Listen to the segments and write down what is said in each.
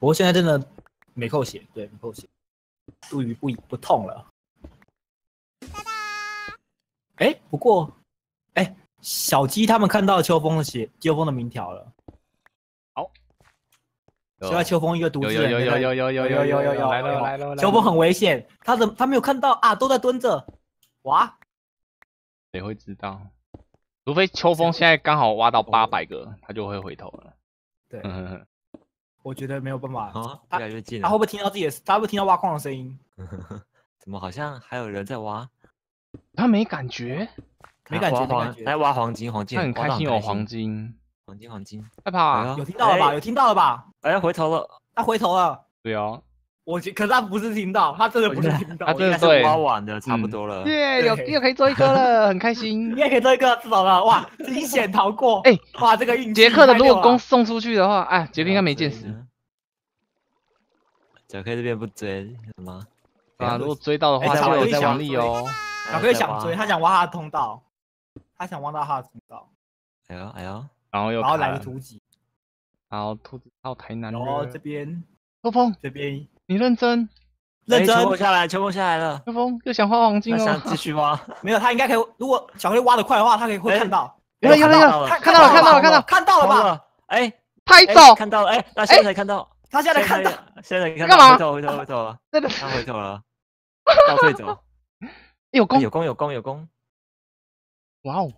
不过现在真的没扣血，对，没扣血，肚鱼不痛了。哎，不过，哎，小鸡他们看到秋风的名条了。好，现在秋风一个独自人，有来了，秋风很危险，他没有看到啊，都在蹲着，哇，谁会知道？ 除非秋风现在刚好挖到800个，他就会回头了。对，我觉得没有办法啊，越来越近了。他会不会听到自己的？他会不会听到挖矿的声音？怎么好像还有人在挖？他没感觉，没感觉。来挖黄金，他很开心有黄金。害怕？有听到了吧？有听到了吧？哎，回头了，他回头了。对啊。 可是他不是听到，他真的不是听到，他真的是挖完的差不多了。耶，又可以做一个了，很开心。你也可以做一个，至少了，哇，惊险逃过。哎，哇，这个运气。杰克的如果弓送出去的话，哎，杰克应该没见死。小 K 这边不追什么？啊，如果追到的话，就有在往里哦。小 K 想追，他想挖他的通道，他想挖到他的通道。哎呦，然后来个突击，然后突击到台南。然后这边，秋风这边。 你认真，秋风下来了。秋风又想花黄金哦，想继续挖。没有，他应该可以。如果小黑挖得快的话，他可以会看到。有了，看到了吧？哎，拍照看到了，哎，他现在才看到，他现在看到，现在看到。干嘛？回头了，真的，他回头了，倒退走。有功。哇哦！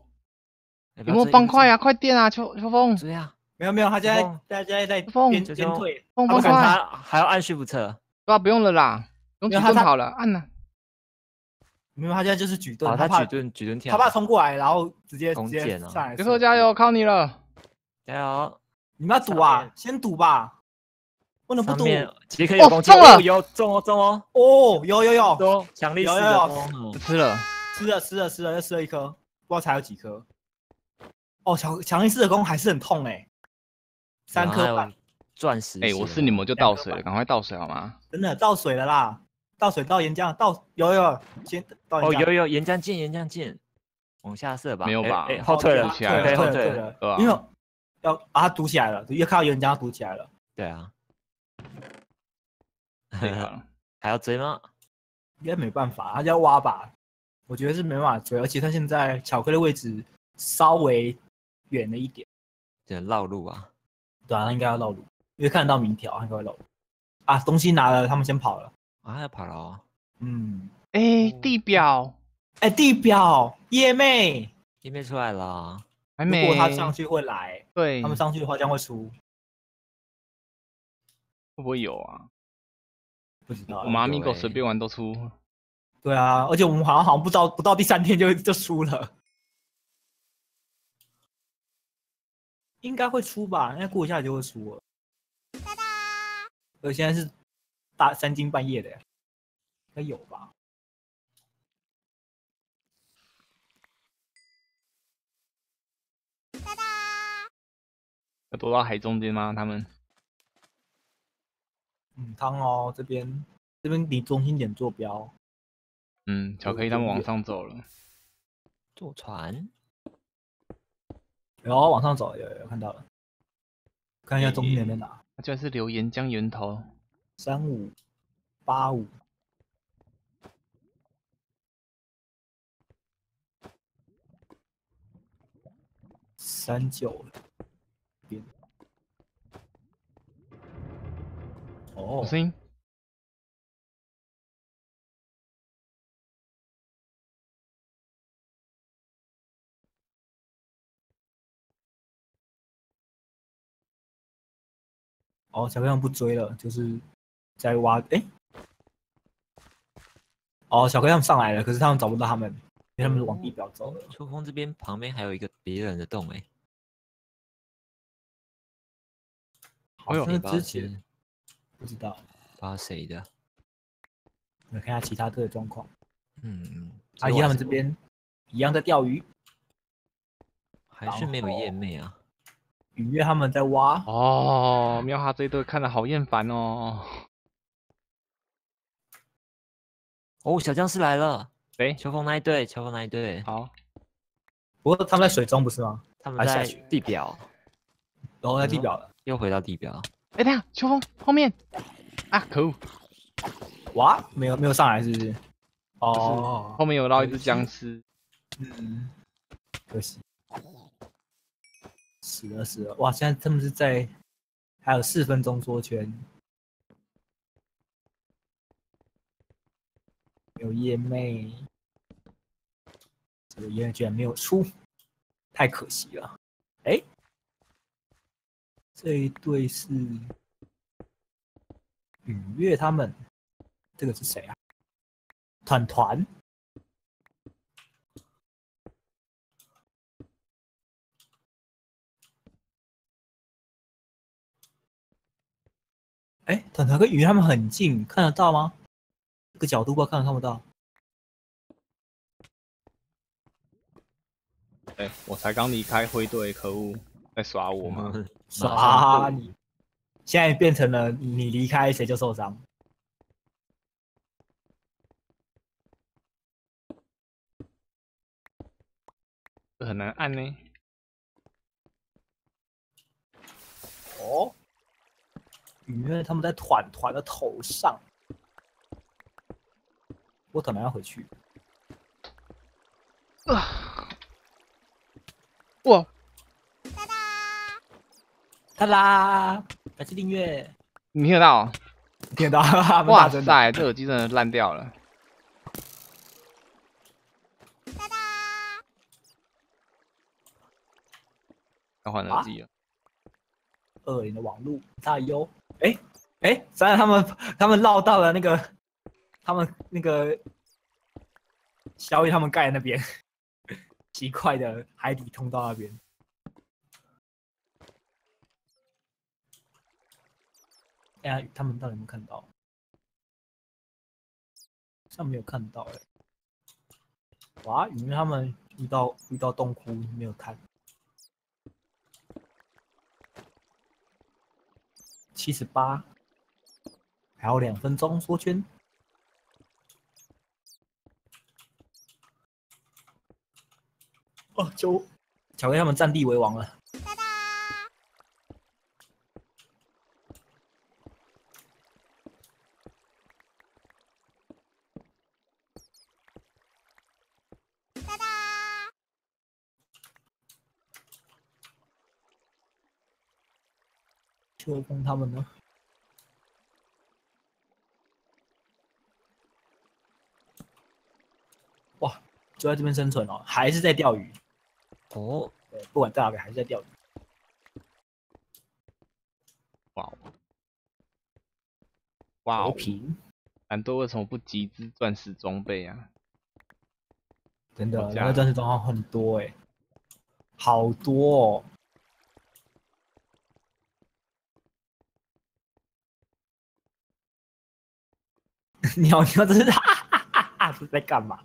有没有方块啊？快点啊，秋风。对呀。没有，他现在边退，风不管他，还要按shift 测。 对啊，不用了啦，用举盾好了，按了。没有，他现在就是举盾，他怕举盾跳，他怕冲过来，然后直接上来。杰克加油，靠你了！加油！你们要赌啊，先赌吧，不能不赌。杰克有攻击，有中哦！哦，有中，强力有，吃了，又吃了一颗，不知道才有几颗。哦，强力四的攻还是很痛哎，3颗半。 钻石，哎，我是你们就倒水了，赶快倒水好吗？真的倒水了啦，倒水到岩浆，倒有，先倒岩浆。哦，有岩浆剑，往下射吧。没有吧？后退了，后退了，对吧？因为要把它堵起来了，越靠岩浆堵起来了。对啊，还要追吗？应该没办法，他就要挖吧。我觉得是没办法追，而且他现在巧克力位置稍微远了一点，得绕路啊。对啊，他应该要绕路。 因为看得到明条，应该会漏啊！东西拿了，他们先跑了啊！要跑了哦。嗯，哎，地表，叶妹出来了，还没。如果他上去会来，对，他们上去的话将会输。会不会有啊？不知道。我们阿米狗随便玩都输。对啊，而且我们好像不到第3天就输了。应该会输吧？应该过一下就会输了。 我现在是3更半夜的，应该有吧？要躲到海中间吗？他们？嗯，汤哦，这边离中心点坐标。嗯，巧克力他们往上走了。坐船？有往上走，有看到了。看一下中心点在哪。 居然是留岩浆源头，3585。39，哦，声音。哦，小黑不追了，就是在挖。哎，哦，小黑他们上来了，可是他们找不到他们，因为他们往地表走了。秋风这边旁边还有一个别人的洞哎。好像之前不知道发谁的。我看一下其他队的状况。嗯，阿姨他们这边一样在钓鱼，还是没有夜妹啊。 雨月他们在挖哦，妙哈这一队看得好厌烦哦。哦，小僵尸来了，哎，秋风那一队，好。不过他们在水中不是吗？他们在地表，然后在地表了，又回到地表。哎，等下，秋风后面啊，可恶！哇，没有上来是不是？哦，后面有捞一只僵尸，嗯，可惜，死了！哇，现在他们是在还有4分钟缩圈，有夜魅，这个夜魅居然没有出，太可惜了。哎、欸。 这一对是雨月他们，这个是谁啊？团团，哎，团团跟雨月他们很近，看得到吗？这个角度不知道看不到。哎，我才刚离开灰队，可恶，在耍我吗？耍你！现在变成了你离开谁就受伤。很难按呢。哦，因为他们在团的头上，我可能要回去。哇！ 哒啦！感谢订阅。你听得到、哦？听得到！哇塞，这耳机真的烂掉了。哒哒！要换耳机了。20的网路大优。哎哎，咱、欸、他们绕到了那个小雨他们盖那边，奇怪的海底通道那边。 哎呀，他们到底有没有看到？像没有看到哎、欸。哇，因为他们遇到洞窟没有看。78，还有2分钟缩圈。哦，就巧克力他们占地为王了。 秋风他们呢？哇，就在这边生存哦，还是在钓鱼哦。对，不管在哪边还是在钓鱼。哇哇！好平，兰多为什么不集资钻石装备啊？真的，那钻石装备很多哎、欸，好多哦。 鸟真是哈，是在干嘛？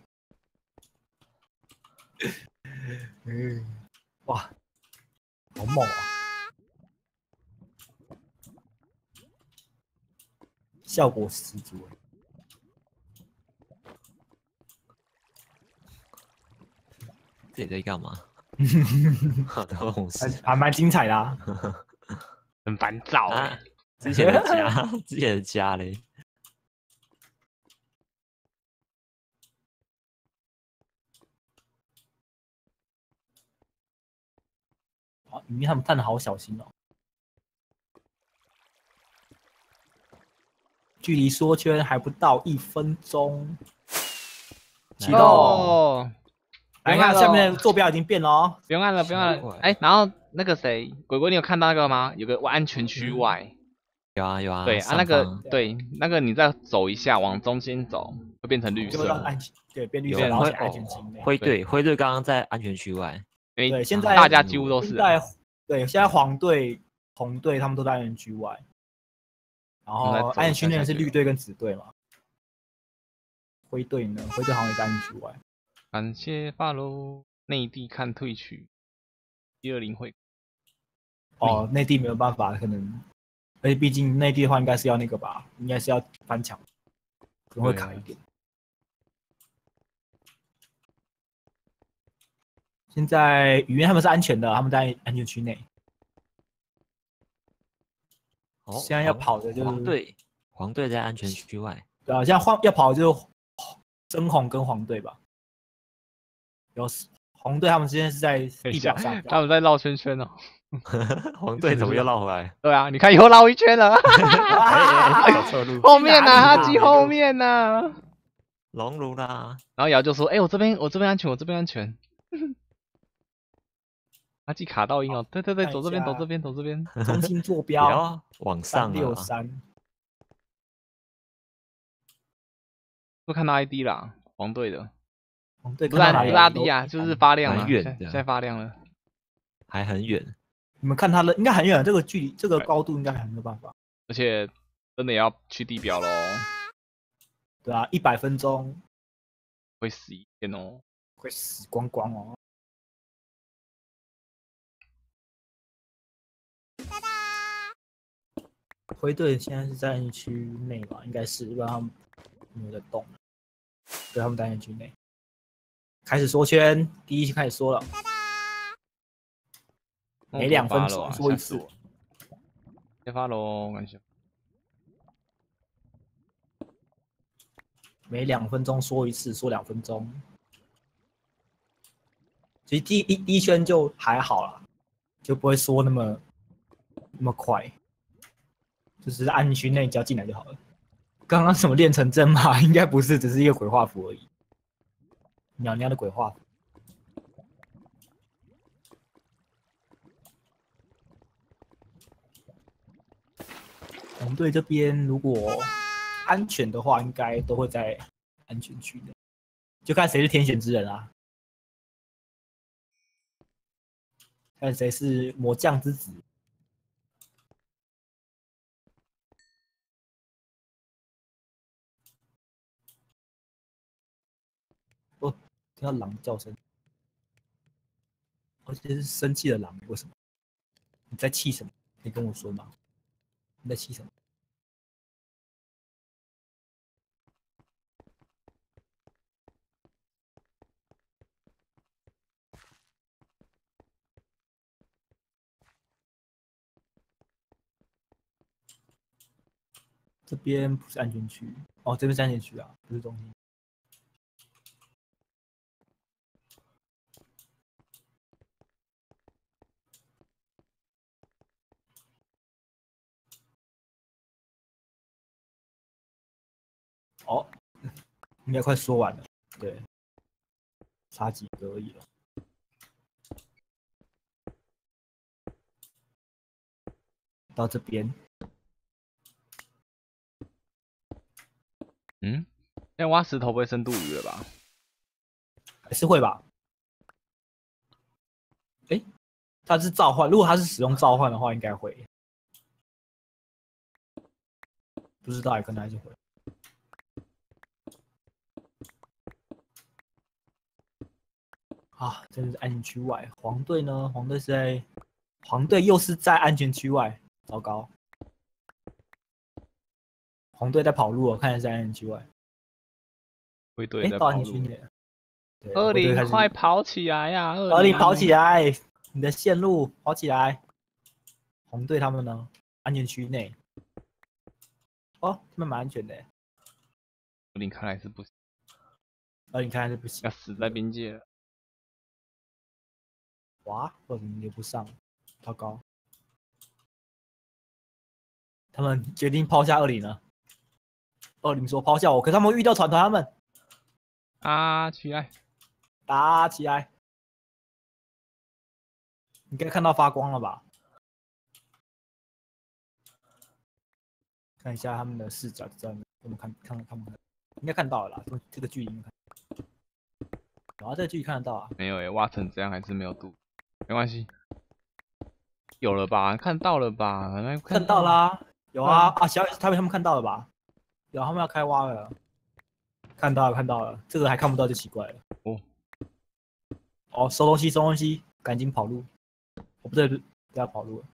嗯，哇，好猛啊！效果十足。这里在干嘛？好多红色，还蛮精彩的、啊，很烦躁、欸啊。之前的家嘞。 因为他们探的好小心哦，距离缩圈还不到1分钟。启动，来看下面坐标已经变了哦，不用按了，不用按了。哎，然后那个谁，鬼鬼，你有看到那个吗？有个安全区外，有啊有啊。对啊，那个对那个，你再走一下，往中间走，会变成绿色。对，变绿色，然后安全区内。灰队刚刚在安全区外。 对，现在大家几乎都是、啊。对，现在黄队、红队他们都在安全区外，然后安全区内是绿队跟紫队嘛。灰队呢？灰队好像也在安全区外。感谢发喽，内地看退区，120会。哦，内地没有办法，可能，而且毕竟内地的话应该是要那个吧，应该是要翻墙，可能会卡一点。 现在语言他们是安全的，他们在安全区内。现在要跑的就是黄队，黄队在安全区外。对啊，现在要跑的就是深红跟黄队吧。有红队他们之间是在地表上，他们在绕圈圈哦。黄队怎么又绕回来？对啊，你看又绕一圈了。后面呢？哈基后面呢？熔炉啦。然后瑶就说：“哎，我这边安全，我这边安全。”阿基卡到音哦，对对对，走这边，走这边，走这边，重新坐标，往上363。都看到 ID 啦，黄队的，黄队不是 ID 啊，就是发亮了，现在发亮了，还很远。你们看他的应该很远，这个距离，这个高度应该还没有办法。而且真的也要去地表喽。对啊，100分钟会死一天哦，会死光光哦。 灰队现在是在安区内吧？应该是，不然他们没有在动。对，他们在安区内。开始缩圈，第一开始缩了。每2分钟缩一次。先发喽，感谢。每2分钟缩一次，缩2分钟。其实第一圈就还好啦，就不会缩那么快。 就是安区内只要进来就好了。刚刚什么练成真嘛，应该不是，只是一个鬼画符而已。鸟鸟的鬼画符。红队这边如果安全的话，应该都会在安全区内，就看谁是天选之人啊，看谁是魔将之子。 听到狼叫声，而且是生气的狼。为什么？你在气什么？可以跟我说吗？你在气什么？这边不是安全区哦，这边是安全区啊，不是中心。 哦，应该快说完了，对，差几个而已了。到这边，嗯，那挖石头不会深度鱼了吧？还是会吧？哎，它是召唤，如果它是使用召唤的话，应该会。不知道，也可能还是会。 啊，真的是安全区外。黄队呢？黄队又是在安全区外。糟糕，黄队在跑路哦，看来是安全区外。灰队在跑路。20快跑起来呀！20跑起来，你的线路跑起来。红队他们呢？安全区内。哦，他们蛮安全的。20看来是不行。20看来是不行。要死在边界了。 哇，我怎么连不上？糟糕！他们决定抛下20了。20说抛下我，可他们遇到团他们。啊，起来！打起来！你该看到发光了吧？看一下他们的视角，知道我们看不看？应该看到了啦，这个距离应该看。然后这个距离看得到啊？没有哎、欸，挖成这样还是没有度。 没关系，有了吧？看到了吧？看到啦，有啊啊！小他们看到了吧？有，他们要开挖了。看到了，这个还看不到就奇怪了。哦哦，收东西，赶紧跑路！哦，不对，不要跑路了。